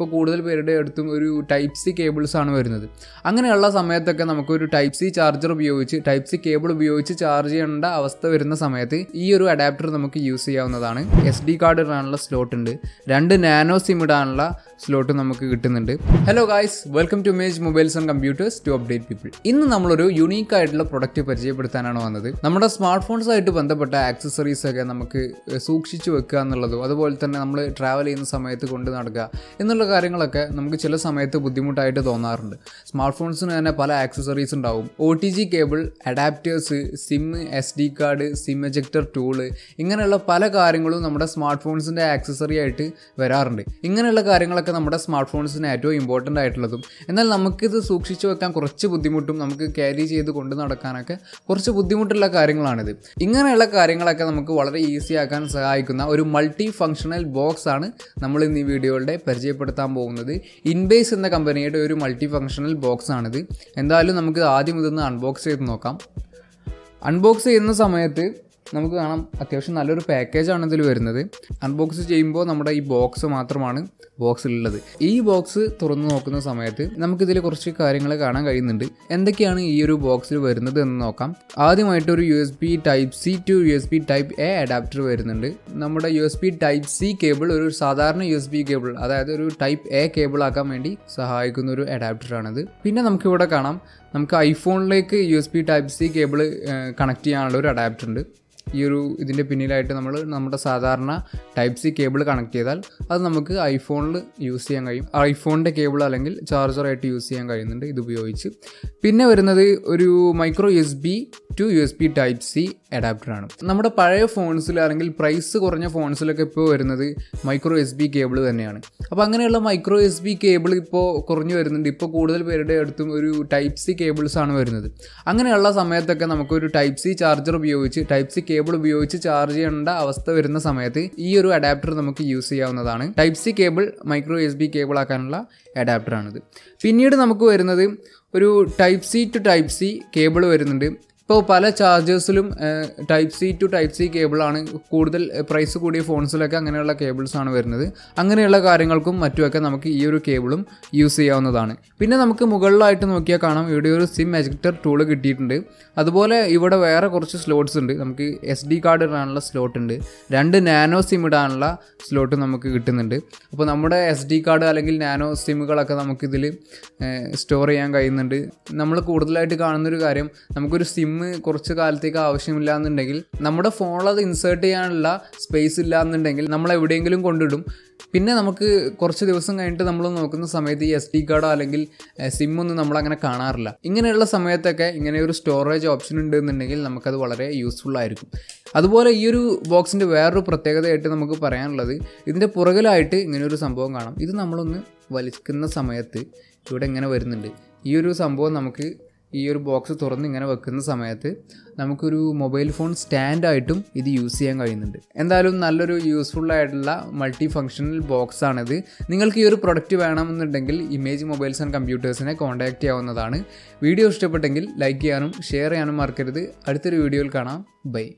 ഇപ്പോൾ കൂടുതൽ പേരുടെ അടുത്തും ഒരു ടൈപ്പ് സി കേബിൾസ് ആണ് വരുന്നത്. അങ്ങനെയുള്ള സമയത്തൊക്കെ നമുക്കൊരു ടൈപ്പ് സി ചാർജർ ഉപയോഗിച്ച് ടൈപ്പ് സി കേബിൾ ഉപയോഗിച്ച് ചാർജ് ചെയ്യേണ്ട അവസ്ഥ വരുന്ന സമയത്ത് ഈ ഒരു അഡാപ്റ്റർ നമുക്ക് യൂസ് ചെയ്യാവുന്നതാണ്. എസ് ഡി കാർഡ് ഇടാനുള്ള സ്ലോട്ട് ഉണ്ട്, 2 നാനോ സിം ഇടാനുള്ള സ്ലോട്ട് നമുക്ക് കിട്ടുന്നുണ്ട്. Hello guys, welcome to Image Mobiles and Computers to update people. ഇന്ന് നമ്മളൊരു യുണീക്ക് ആയിട്ടുള്ള പ്രൊഡക്റ്റ് പരിചയപ്പെടുത്താനാണ് വന്നത്. നമ്മുടെ സ്മാർട്ട് ഫോൺസായിട്ട് ബന്ധപ്പെട്ട ആക്സസറീസ് ഒക്കെ നമുക്ക് സൂക്ഷിച്ചു വെക്കുക എന്നുള്ളതും അതുപോലെ തന്നെ നമ്മൾ ട്രാവൽ ചെയ്യുന്ന സമയത്ത് കൊണ്ട് നടക്കുക എന്നുള്ള കാര്യങ്ങളൊക്കെ നമുക്ക് ചില സമയത്ത് ബുദ്ധിമുട്ടായിട്ട് തോന്നാറുണ്ട്. സ്മാർട്ട് ഫോൺസിന് തന്നെ പല ആക്സസറീസ് ഉണ്ടാവും. OTG cable, adapters, SIM, SD card, SIM ejector tool, ഇങ്ങനെയുള്ള പല കാര്യങ്ങളും നമ്മുടെ സ്മാർട്ട് ഫോൺസിൻ്റെ ആക്സസറി ആയിട്ട് വരാറുണ്ട്. ഇങ്ങനെയുള്ള കാര്യങ്ങളൊക്കെ നമ്മുടെ സ്മാർട്ട് ഫോൺസിന് ഏറ്റവും ഇമ്പോർട്ടൻ്റ് ആയിട്ടുള്ളതും എന്നാൽ നമുക്കിത് സൂക്ഷിച്ചു വെക്കാൻ കുറച്ച് ബുദ്ധിമുട്ടും നമുക്ക് ക്യാരി ചെയ്ത് കൊണ്ട് നടക്കാനൊക്കെ കുറച്ച് ബുദ്ധിമുട്ടുള്ള കാര്യങ്ങളാണിത്. ഇങ്ങനെയുള്ള കാര്യങ്ങളൊക്കെ നമുക്ക് വളരെ ഈസി ആക്കാൻ സഹായിക്കുന്ന ഒരു മൾട്ടി ഫങ്ഷണൽ ബോക്സ് ആണ് നമ്മൾ ഇന്ന് ഈ വീഡിയോയുടെ പരിചയപ്പെടുത്താൻ പോകുന്നത്. ഇൻബേസ് എന്ന കമ്പനിയുടെ ഒരു മൾട്ടി ഫങ്ഷണൽ ബോക്സ് ആണിത്. എന്തായാലും നമുക്ക് ആദ്യം ഇതൊന്ന് അൺബോക്സ് ചെയ്ത് നോക്കാം. അൺബോക്സ് ചെയ്യുന്ന സമയത്ത് നമുക്ക് കാണാം അത്യാവശ്യം നല്ലൊരു പാക്കേജാണ് ഇതിൽ വരുന്നത്. അൺബോക്സ് ചെയ്യുമ്പോൾ നമ്മുടെ ഈ ബോക്സ് മാത്രമാണ് ബോക്സിലുള്ളത്. ഈ ബോക്സ് തുറന്നു നോക്കുന്ന സമയത്ത് നമുക്കിതിൽ കുറച്ച് കാര്യങ്ങൾ കാണാൻ കഴിയുന്നുണ്ട്. എന്തൊക്കെയാണ് ഈ ഒരു ബോക്സിൽ വരുന്നത് എന്ന് നോക്കാം. ആദ്യമായിട്ട് ഒരു USB Type C to USB Type A adapter വരുന്നുണ്ട്. നമ്മുടെ USB Type C കേബിൾ ഒരു സാധാരണ USB കേബിൾ, അതായത് ഒരു Type A കേബിൾ ആക്കാൻ വേണ്ടി സഹായിക്കുന്ന ഒരു അഡാപ്റ്ററാണിത്. പിന്നെ നമുക്കിവിടെ കാണാം നമുക്ക് ഐഫോണിലേക്ക് USB Type C cable connect ചെയ്യാനുള്ള ഒരു അഡാപ്റ്റർ ഉണ്ട്. ഈ ഒരു ഇതിൻ്റെ പിന്നിലായിട്ട് നമ്മൾ നമ്മുടെ സാധാരണ Type C കേബിൾ കണക്ട് ചെയ്താൽ അത് നമുക്ക് ഐഫോണിൽ യൂസ് ചെയ്യാൻ കഴിയും. ഐഫോണിൻ്റെ കേബിൾ അല്ലെങ്കിൽ ചാർജറായിട്ട് യൂസ് ചെയ്യാൻ കഴിയുന്നുണ്ട് ഇതുപയോഗിച്ച്. പിന്നെ വരുന്നത് ഒരു micro USB to USB Type C അഡാപ്റ്ററാണ്. നമ്മുടെ പഴയ ഫോൺസിൽ അല്ലെങ്കിൽ പ്രൈസ് കുറഞ്ഞ ഫോൺസിലൊക്കെ ഇപ്പോൾ വരുന്നത് മൈക്രോ USB കേബിൾ തന്നെയാണ്. അപ്പോൾ അങ്ങനെയുള്ള മൈക്രോ USB കേബിൾ ഇപ്പോൾ കുറഞ്ഞു വരുന്നുണ്ട്. ഇപ്പോൾ കൂടുതൽ പേരുടെ അടുത്തും ഒരു Type C കേബിൾസാണ് വരുന്നത്. അങ്ങനെയുള്ള സമയത്തൊക്കെ നമുക്കൊരു Type C ചാർജർ ഉപയോഗിച്ച് Type C കേബിൾ ഉപയോഗിച്ച് ചാർജ് ചെയ്യേണ്ട അവസ്ഥ വരുന്ന സമയത്ത് ഈ ഒരു അഡാപ്റ്റർ നമുക്ക് യൂസ് ചെയ്യാവുന്നതാണ്. Type C cable micro USB cable ആക്കാനുള്ള അഡാപ്റ്ററാണിത്. പിന്നീട് നമുക്ക് വരുന്നത് ഒരു Type C to Type C cable വരുന്നുണ്ട്. ഇപ്പോൾ പല ചാർജേഴ്സിലും Type C to Type C കേബിളാണ് കൂടുതൽ പ്രൈസ് കൂടിയ ഫോൺസിലൊക്കെ അങ്ങനെയുള്ള കേബിൾസാണ് വരുന്നത്. അങ്ങനെയുള്ള കാര്യങ്ങൾക്കും മറ്റുമൊക്കെ നമുക്ക് ഈ ഒരു കേബിളും യൂസ് ചെയ്യാവുന്നതാണ്. പിന്നെ നമുക്ക് മുകളിലായിട്ട് നോക്കിയാൽ കാണാം ഇവിടെ ഒരു സിം എജക്റ്റർ ടൂൾ കിട്ടിയിട്ടുണ്ട്. അതുപോലെ ഇവിടെ വേറെ കുറച്ച് സ്ലോട്ട്സ് ഉണ്ട്. നമുക്ക് SD കാർഡ് ഇടാനുള്ള സ്ലോട്ട് ഉണ്ട്, 2 നാനോ സിം ഇടാനുള്ള സ്ലോട്ട് നമുക്ക് കിട്ടുന്നുണ്ട്. അപ്പോൾ നമ്മുടെ SD കാർഡ് അല്ലെങ്കിൽ നാനോ സിമ്മുകളൊക്കെ നമുക്കിതിൽ സ്റ്റോർ ചെയ്യാൻ കഴിയുന്നുണ്ട്. നമ്മൾ കൂടുതലായിട്ട് കാണുന്നൊരു കാര്യം, നമുക്കൊരു സിം കുറച്ച് കാലത്തേക്ക് ആവശ്യമില്ല എന്നുണ്ടെങ്കിൽ, നമ്മുടെ ഫോണിൽ അത് ഇൻസേർട്ട് ചെയ്യാനുള്ള സ്പേസ് ഇല്ല എന്നുണ്ടെങ്കിൽ നമ്മൾ എവിടെയെങ്കിലും കൊണ്ടിടും. പിന്നെ നമുക്ക് കുറച്ച് ദിവസം കഴിഞ്ഞിട്ട് നമ്മൾ നോക്കുന്ന സമയത്ത് ഈ SD കാർഡോ അല്ലെങ്കിൽ സിമ്മൊന്നും നമ്മളങ്ങനെ കാണാറില്ല. ഇങ്ങനെയുള്ള സമയത്തൊക്കെ ഇങ്ങനെ ഒരു സ്റ്റോറേജ് ഓപ്ഷൻ ഉണ്ട് എന്നുണ്ടെങ്കിൽ നമുക്കത് വളരെ യൂസ്ഫുൾ ആയിരിക്കും. അതുപോലെ ഈ ഒരു ബോക്സിൻ്റെ വേറൊരു പ്രത്യേകതയായിട്ട് നമുക്ക് പറയാനുള്ളത്, ഇതിൻ്റെ പുറകിലായിട്ട് ഇങ്ങനെയൊരു സംഭവം കാണാം. ഇത് നമ്മളൊന്ന് വലിക്കുന്ന സമയത്ത് ഇവിടെ ഇങ്ങനെ വരുന്നുണ്ട്. ഈ ഒരു സംഭവം നമുക്ക് ഈ ഒരു ബോക്സ് തുറന്ന് ഇങ്ങനെ വെക്കുന്ന സമയത്ത് നമുക്കൊരു മൊബൈൽ ഫോൺ സ്റ്റാൻഡായിട്ടും ഇത് യൂസ് ചെയ്യാൻ കഴിയുന്നുണ്ട്. എന്തായാലും നല്ലൊരു യൂസ്ഫുള്ളായിട്ടുള്ള മൾട്ടി ഫങ്ഷണൽ ബോക്സാണിത്. നിങ്ങൾക്ക് ഈ ഒരു പ്രൊഡക്റ്റ് വേണമെന്നുണ്ടെങ്കിൽ ഇമേജ് മൊബൈൽസ് ആൻഡ് കമ്പ്യൂട്ടേഴ്സിനെ കോൺടാക്റ്റ് ചെയ്യാവുന്നതാണ്. വീഡിയോ ഇഷ്ടപ്പെട്ടെങ്കിൽ ലൈക്ക് ചെയ്യാനും ഷെയർ ചെയ്യാനും മറക്കരുത്. അടുത്തൊരു വീഡിയോയിൽ കാണാം. ബൈ.